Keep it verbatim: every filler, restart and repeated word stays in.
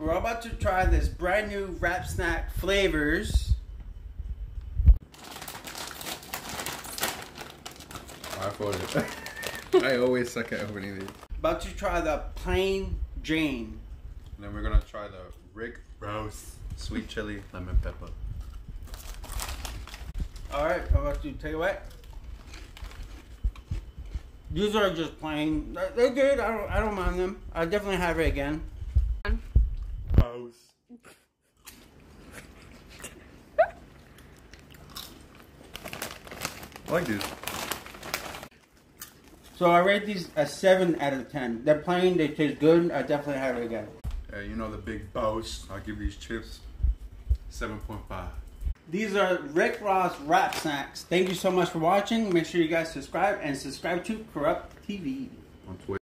We're about to try this brand new Rap Snack flavors. I thought it. I always suck at opening these. About to try the Plain Jane. And then we're gonna try the Rick Ross Sweet Chili Lemon Pepper. Alright, I'm about to take it away. These are just plain. They're good. I don't, I don't mind them. I definitely have it again. House. I like these. So I rate these a seven out of ten. They're plain. They taste good. I definitely have it again. Hey, you know the big boast. I'll give these chips seven point five. These are Rick Ross Rap Snacks. Thank you so much for watching. Make sure you guys subscribe and subscribe to CorrvptTV on Twitter.